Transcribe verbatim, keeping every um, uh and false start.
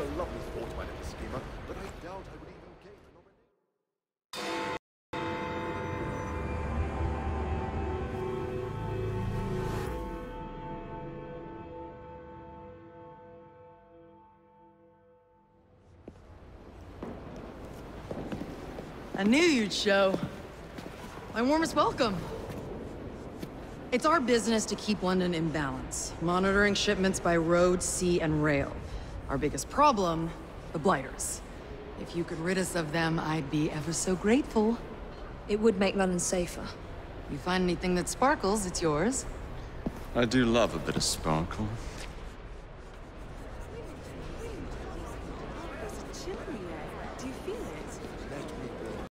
also love this Port Manager schema, but I doubt I would even... I knew you'd show. My warmest welcome. It's our business to keep London in balance, monitoring shipments by road, sea, and rail. Our biggest problem, the blighters. If you could rid us of them, I'd be ever so grateful. It would make London safer. You find anything that sparkles, it's yours. I do love a bit of sparkle.